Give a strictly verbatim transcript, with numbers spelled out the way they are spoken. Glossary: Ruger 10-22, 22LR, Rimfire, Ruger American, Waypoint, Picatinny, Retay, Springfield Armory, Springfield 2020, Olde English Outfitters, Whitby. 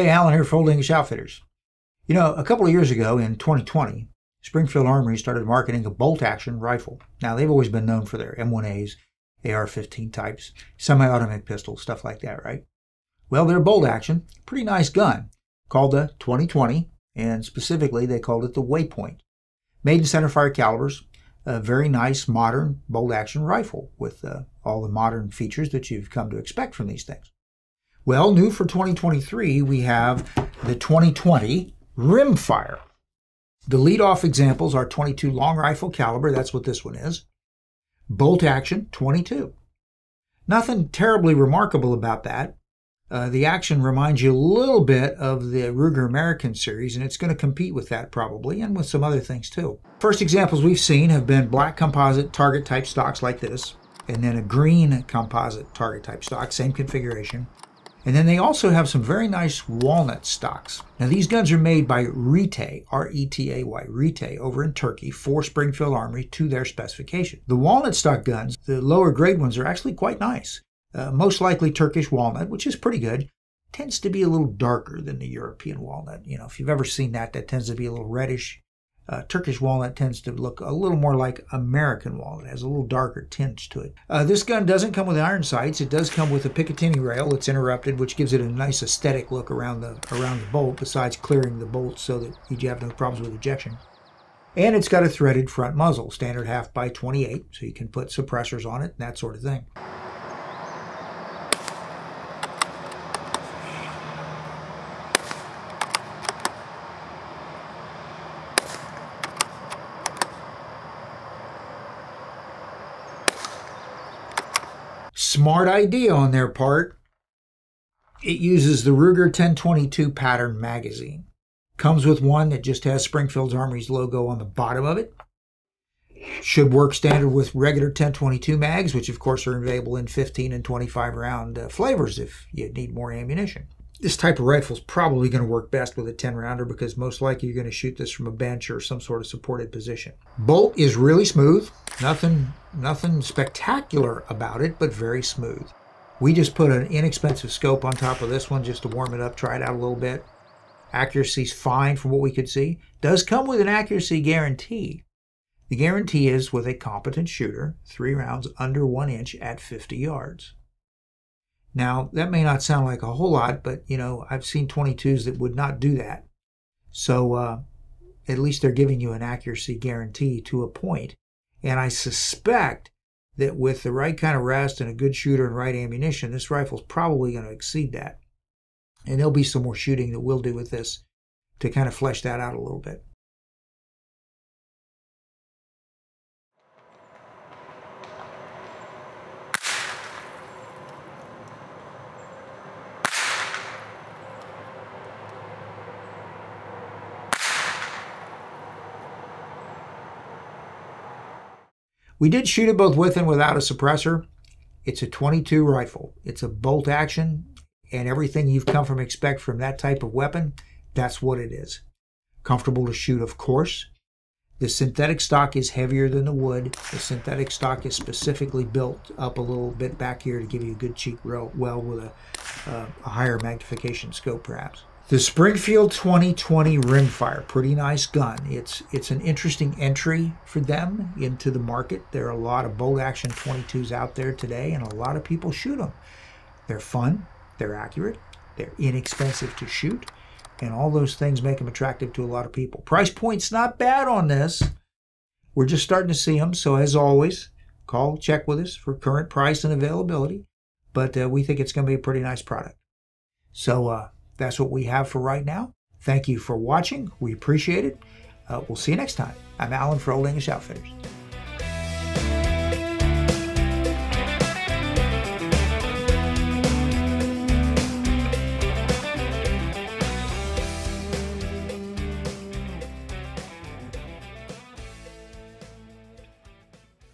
Hey, Alan here for Olde English Outfitters. You know, a couple of years ago in twenty twenty, Springfield Armory started marketing a bolt-action rifle. Now, they've always been known for their M one A's, A R fifteen types, semi-automatic pistols, stuff like that, right? Well, their bolt-action, pretty nice gun, called the twenty twenty, and specifically they called it the Waypoint. Made in centerfire calibers, a very nice, modern bolt-action rifle with uh, all the modern features that you've come to expect from these things. Well, new for twenty twenty-three, we have the twenty twenty rimfire. The lead-off examples are twenty-two long rifle caliber, that's what this one is. Bolt action, twenty-two. Nothing terribly remarkable about that. Uh, the action reminds you a little bit of the Ruger American series, and it's going to compete with that probably, and with some other things too. First examples we've seen have been black composite target type stocks like this, and then a green composite target type stock, same configuration. And then they also have some very nice walnut stocks. Now, these guns are made by Retay, R E T A Y, Retay, over in Turkey for Springfield Armory to their specification. The walnut stock guns, the lower grade ones, are actually quite nice. Uh, most likely Turkish walnut, which is pretty good. Tends to be a little darker than the European walnut. You know, if you've ever seen that, that tends to be a little reddish. Uh, Turkish walnut tends to look a little more like American walnut. It has a little darker tinge to it. Uh, this gun doesn't come with iron sights. It does come with a Picatinny rail that's interrupted, which gives it a nice aesthetic look around the, around the bolt, besides clearing the bolt so that you have no problems with ejection. And it's got a threaded front muzzle, standard half by twenty-eight, so you can put suppressors on it and that sort of thing. Smart idea on their part. It uses the Ruger ten twenty-two pattern magazine. Comes with one that just has Springfield's Armory's logo on the bottom of it. Should work standard with regular ten twenty-two mags, which of course are available in fifteen and twenty-five round uh, flavors if you need more ammunition. This type of rifle is probably going to work best with a ten rounder because most likely you're going to shoot this from a bench or some sort of supported position. Bolt is really smooth. Nothing, nothing spectacular about it, but very smooth. We just put an inexpensive scope on top of this one just to warm it up, try it out a little bit. Accuracy's fine from what we could see. Does come with an accuracy guarantee. The guarantee is with a competent shooter, three rounds under one inch at fifty yards. Now, that may not sound like a whole lot, but, you know, I've seen twenty-twos that would not do that. So, uh, at least they're giving you an accuracy guarantee to a point. And I suspect that with the right kind of rest and a good shooter and right ammunition, this rifle's probably going to exceed that. And there'll be some more shooting that we'll do with this to kind of flesh that out a little bit. We did shoot it both with and without a suppressor. It's a twenty-two rifle. It's a bolt action, and everything you've come from expect from that type of weapon, that's what it is. Comfortable to shoot, of course. The synthetic stock is heavier than the wood. The synthetic stock is specifically built up a little bit back here to give you a good cheek real well with a, uh, a higher magnification scope, perhaps. The Springfield twenty twenty rimfire, pretty nice gun. It's it's an interesting entry for them into the market. There are a lot of bolt action twenty-twos out there today, and a lot of people shoot them. They're fun, they're accurate, they're inexpensive to shoot, and all those things make them attractive to a lot of people. Price point's not bad on this. We're just starting to see them, so as always, call, check with us for current price and availability. But uh, we think it's going to be a pretty nice product. So, uh, that's what we have for right now. Thank you for watching. We appreciate it. Uh, we'll see you next time. I'm Alan for Olde English Outfitters.